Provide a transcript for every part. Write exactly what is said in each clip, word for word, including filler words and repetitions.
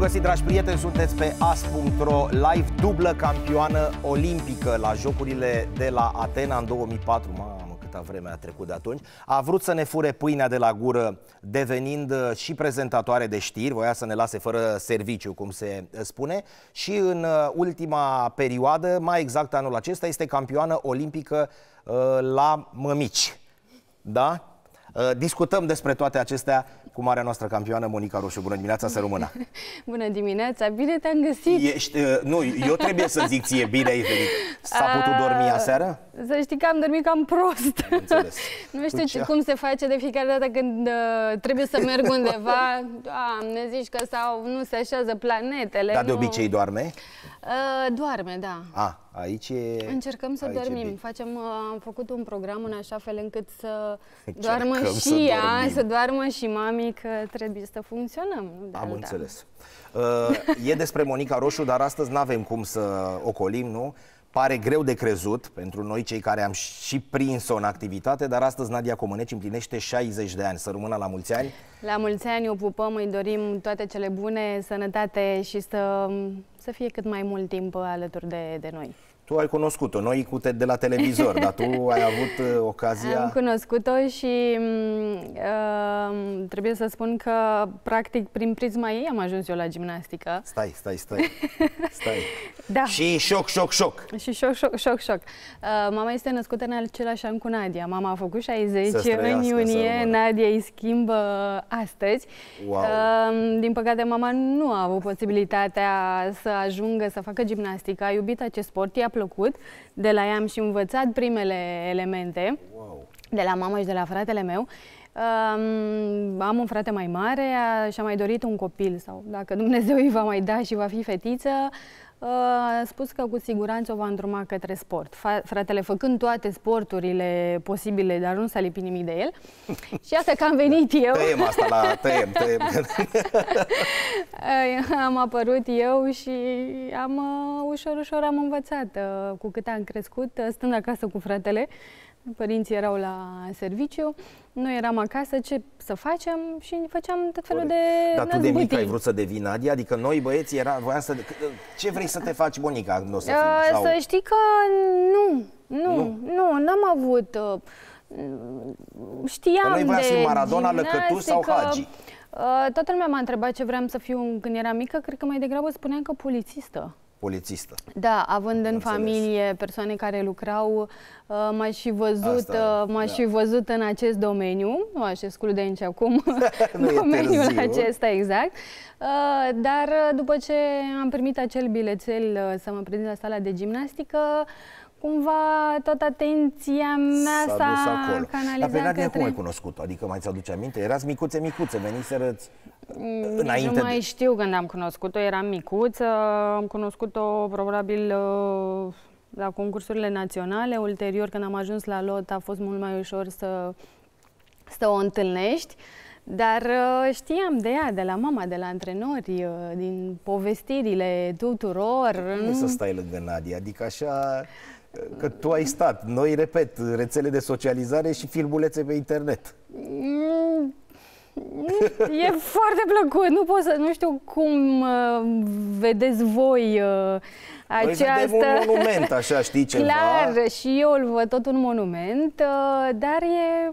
găsit, dragi prieteni, sunteți pe as punct ro live, dublă campioană olimpică la Jocurile de la Atena în două mii patru. Mamă, câta vreme a trecut de atunci. A vrut să ne fure pâinea de la gură, devenind și prezentatoare de știri, voia să ne lase fără serviciu, cum se spune. Și în ultima perioadă, mai exact anul acesta, este campioană olimpică la mămici. Da? Discutăm despre toate acestea cu marea noastră campioană, Monica Roșu. Bună dimineața, să rămână! Bună dimineața, bine te-am găsit! Ești, nu, eu trebuie să zic ție, bine ai venit! S-a putut dormi aseară? Să știi că am dormit cam prost. Înțeles. Nu știu ce, cum se face de fiecare dată când uh, trebuie să merg undeva. Doamne, zici că sau nu se așează planetele. Dar nu. De obicei doarme? Uh, doarme, da. A, aici e... Încercăm să aici dormim. Facem, uh, am făcut un program în așa fel încât să Încercăm doarmă și să ea, dormim. să doarmă și mami, că trebuie să funcționăm. Am alta. înțeles. Uh, e despre Monica Roșu, dar astăzi n-avem cum să ocolim, nu? Pare greu de crezut pentru noi cei care am și prins-o în activitate, dar astăzi Nadia Comăneci împlinește șaizeci de ani. Să rămână la mulți ani! La mulți ani, o pupăm, îi dorim toate cele bune, sănătate și să, să fie cât mai mult timp alături de, de noi. Tu ai cunoscut-o, noi cu te de la televizor, dar tu ai avut ocazia... Am cunoscut-o și uh, trebuie să spun că, practic, prin prisma ei am ajuns eu la gimnastică. Stai, stai, stai. stai. Da. Și șoc, șoc, șoc. Și șoc, șoc, șoc, șoc. Uh, mama este născută în același an cu Nadia. Mama a făcut șaizeci în iunie, Nadia îi schimbă astăzi. Wow. Uh, din păcate, mama nu a avut posibilitatea să ajungă să facă gimnastică. A iubit acest sport, i-a plăcut. De la ea am și învățat primele elemente. Wow. De la mama și de la fratele meu. Um, am un frate mai mare, și-a mai dorit un copil, sau dacă Dumnezeu îi va mai da și va fi fetiță, uh, a spus că cu siguranță o va îndruma către sport. Fa fratele făcând toate sporturile posibile, dar nu s-a lipit nimic de el. Și asta că am venit eu. Tăiem asta la tăiem, tăiem. Am apărut eu și am uh, ușor, ușor am învățat. Uh, cu cât am crescut, uh, stând acasă cu fratele, părinții erau la serviciu, noi eram acasă, ce să facem? Și făceam tot felul Corect. de Dar năzbutii. Tu de mic ai vrut să devii Nadia? Adică noi băieți era, voiam să... Ce vrei să te faci, Monica? O să, fii, sau... să știi că nu, nu, nu, n-am avut... Știam că noi voiam de să fim Maradona, Lăcătu sau Hagi. Toată lumea m-a întrebat ce vreau să fiu când eram mică, cred că mai degrabă spuneam că polițistă. Polițistă. Da, având în familie persoane care lucrau, m-aș fi văzut, m-aș fi văzut în acest domeniu, nu aș exclude de aici acum domeniul acesta exact, dar după ce am primit acel bilețel să mă prezint la sala de gimnastică, cumva toată atenția mea s-a canalizat către... Dar pe cum ai cunoscut-o? Adică mai ți-aduce aminte? Erați micuțe, micuțe, veniserăți înainte... Nu mai de... știu când am cunoscut-o, eram micuță, am cunoscut-o probabil la concursurile naționale, ulterior când am ajuns la lot a fost mult mai ușor să, să o întâlnești. Dar știam de ea, de la mama, de la antrenori, din povestirile tuturor. Nu să stai lângă Nadia, adică așa că tu ai stat. Noi, repet, rețele de socializare și filmulețe pe internet. Mm. E foarte plăcut, nu pot să, nu știu cum uh, vedeți voi uh, aceasta. Noi vedem un monument, așa, știi ceva? Clar, și eu îl văd tot un monument, uh, dar e,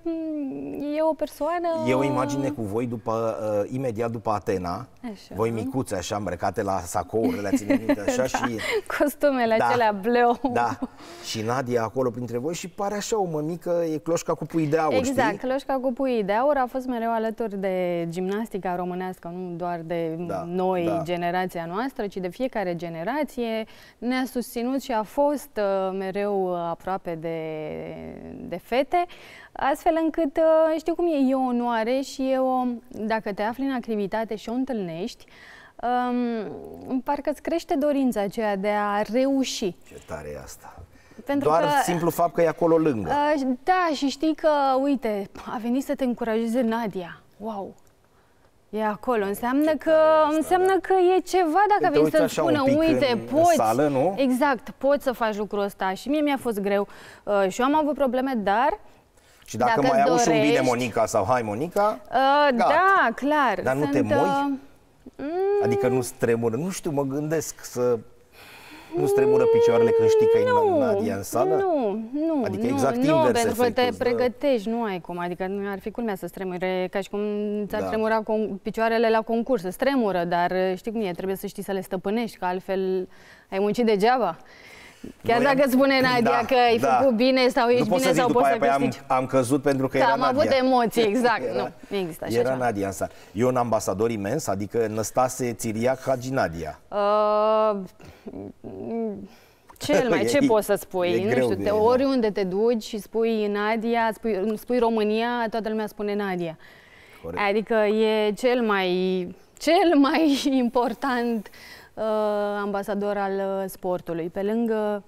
e o persoană... E o imagine cu voi după, uh, imediat după Atena, așa. Voi micuțe, așa, îmbrăcate la sacouri, le-ați ținut minte, așa, da. Și... Costumele da. acelea bleu. Da, și Nadia acolo printre voi și pare așa o mămică, e cloșca cu pui de aur, exact, știi? Cloșca cu pui de aur a fost mereu alături de gimnastica românească, nu doar de da, noi, da. generația noastră, ci de fiecare generație. Ne-a susținut și a fost uh, mereu aproape de, de fete, astfel încât uh, știu cum e, e o onoare și e o, dacă te afli în activitate și o întâlnești, um, parcă îți crește dorința aceea de a reuși. Ce tare e asta! Pentru Doar că, simplu fapt că e acolo lângă. Uh, da, și știi că, uite, a venit să te încurajeze Nadia. Wow! E acolo. Înseamnă că, înseamnă că e ceva dacă veni să-mi spună, uite, poți, sală, nu? Exact, poți să faci lucrul ăsta. Și mie mi-a fost greu uh, și eu am avut probleme, dar... Și dacă, dacă mai auzi un bine Monica sau hai Monica... Uh, da, clar. Dar nu Sunt, te moi? Uh, Adică nu stremură, nu știu, mă gândesc să... Nu stremură picioarele când știi că e Nadia în sală? Nu, nu, adică nu, exact nu, pentru că te pregătești, nu ai cum, adică nu ar fi culmea să stremure, ca și cum ți-ar da. Tremura picioarele la concurs, să stremură, dar știi cum e, trebuie să știi să le stăpânești, că altfel ai muncit degeaba. Chiar noi dacă am... spune Nadia da, că ai da. făcut bine sau ești bine sau poți să câștigi. Am, am căzut pentru că da, era am Nadia. Am avut emoții, exact. Era, nu, există așa era așa. Nadia însă. E un ambasador imens, adică Năstase, Țiriac, Hagi, Nadia. Uh, cel mai, ce e, poți să spui? Nu știu, te, oriunde te duci și spui Nadia, spui, spui România, toată lumea spune Nadia. Corect. Adică e cel mai, cel mai important... ambasador al sportului. Pe lângă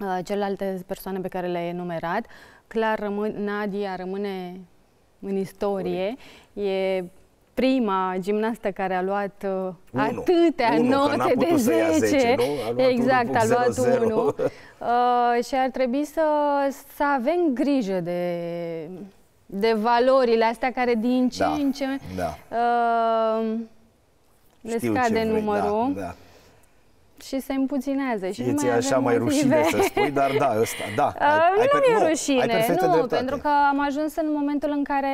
uh, celelalte persoane pe care le-ai enumerat, clar rămân, Nadia rămâne în istorie. E prima gimnastă care a luat uh, unu, atâtea unu, note de zece. Nu? A exact, a luat unu. Uh, și ar trebui să, să avem grijă de... de valorile astea care din ce da, în ce... Da. Uh, le scade numărul da, da. și se împuținează. Și ți-e așa mai motive. Rușine să spui, dar da, ăsta, da. Ai, nu mi-e pe... rușine, nu, nu pentru că am ajuns în momentul în care,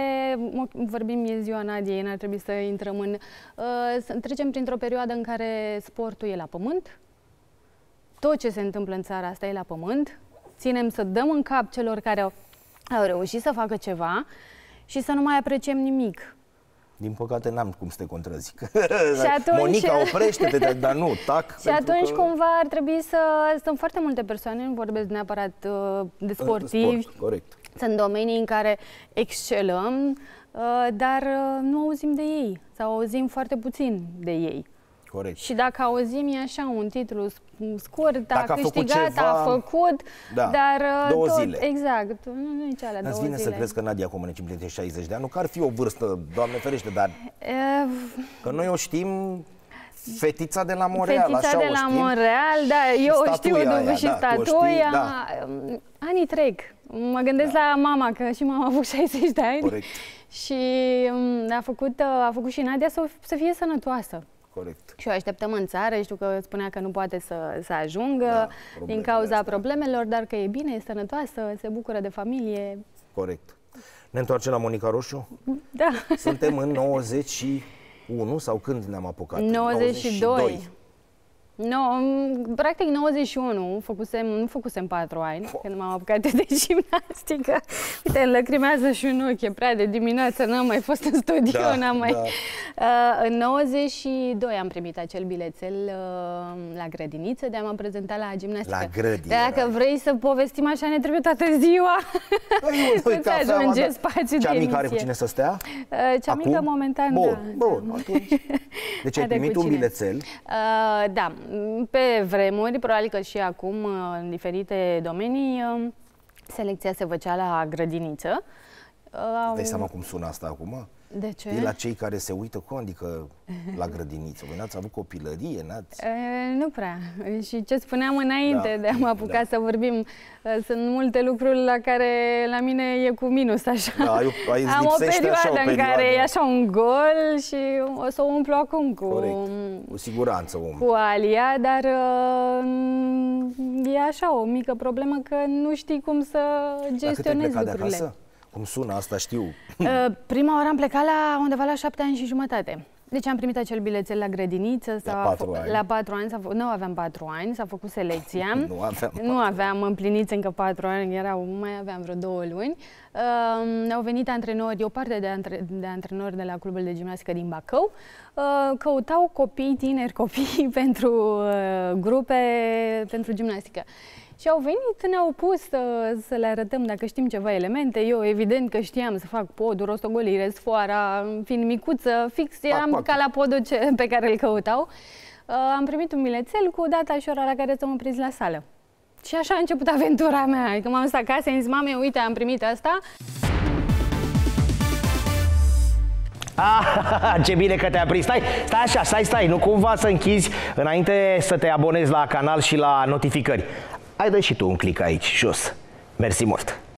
vorbim, e ziua Nadiei, n-ar trebui să intrăm în... Uh, trecem printr-o perioadă în care sportul e la pământ, tot ce se întâmplă în țara asta e la pământ, ținem să dăm în cap celor care au, au reușit să facă ceva și să nu mai apreciem nimic. Din păcate n-am cum să te contrazic. Și atunci... Monica, oprește-te, dar nu, tac. Și atunci că... cumva ar trebui să... Sunt foarte multe persoane, nu vorbesc neapărat de sportivi. Sport, corect. Sunt domenii în care excelăm, dar nu auzim de ei. Sau auzim foarte puțin de ei. Corect. Și dacă auzim, e așa un titlu scurt, a dacă câștigat, a făcut, ceva, a făcut da, dar două tot, zile. Exact, nu nici alea, două vine zile. Să crezi că Nadia Comăneci împlinită șaizeci de ani, nu că ar fi o vârstă, Doamne ferește, dar e... că noi o știm... Fetița de la Montreal, Fetița așa de la Montreal, da, eu o știu aia, și da, statuia. Da. Anii trec. Mă gândesc da. la mama, că și mama a avut șaizeci de ani. Corect. Și a făcut, a făcut și Nadia să, să fie sănătoasă. Corect. Și o așteptăm în țară, știu că spunea că nu poate să, să ajungă da, din cauza astea. problemelor, dar că e bine, e sănătoasă, se bucură de familie. Corect. Ne întoarcem la Monica Roșu? Da. Suntem în nouăzeci și unu sau când ne-am apucat? nouăzeci și doi. No, practic nouăzeci și unu, făcusem, nu făcusem patru ani, oh. când m-am apucat de gimnastică. Uite, îmi lăcrimează și un ochi, e prea de dimineață, n-am mai fost în studio, da, n-am mai... Da. Uh, în nouăzeci și doi am primit acel bilețel uh, la grădiniță, de-aia m-am prezentat la gimnastică. La grădiniță. Dacă vrei să povestim așa, ne trebuie toată ziua să-ți ajunge spațiu de emisie. Cea mică are cu cine să stea? Uh, cea Acum? mică, momentan, bun, da. Bun, atunci. Deci ai primit un bilețel? Uh, da. Pe vremuri, probabil că și acum, în diferite domenii, selecția se făcea la grădiniță. Îți dai seama cum sună asta acum? De ce? E la cei care se uită, cum adică la grădiniță? Voi n-ați avut copilărie, n-ați... Nu prea. Și ce spuneam înainte da. de a mă apuca da. să vorbim, sunt multe lucruri la care la mine e cu minus, așa. Da, eu, Am o perioadă, așa, o perioadă în care e așa un gol și o să o umplu acum cu... Corect. Cu siguranță om. Cu alia, dar e așa o mică problemă că nu știi cum să gestionezi lucrurile. Cum sună asta, știu. Prima oară am plecat la undeva la șapte ani și jumătate. Deci am primit acel bilețel la grădiniță. La patru ani. La patru ani fă... Nu aveam patru ani, s-a făcut selecția. Nu aveam, nu aveam împlinit încă patru ani, erau, mai aveam vreo două luni. Uh, au venit antrenori, o parte de, antre... de antrenori de la clubul de gimnastică din Bacău. Uh, căutau copii, tineri copii, pentru uh, grupe, pentru gimnastică. Și au venit, ne-au pus să, să le arătăm dacă știm ceva elemente. Eu, evident că știam să fac podul, rostogolire, sfoara, fiind micuță, fix eram pac, pac. ca la podul ce, pe care îl căutau. Uh, am primit un bilețel cu data și ora la care s-am prins la sală. Și așa a început aventura mea. Când m-am dus acasă, am zis, mame, uite, am primit asta. Ah, ce bine că te-a prins. Stai, stai așa, stai, stai, nu cumva să închizi înainte să te abonezi la canal și la notificări. Hai, dă și tu un click aici, jos. Mersi mult!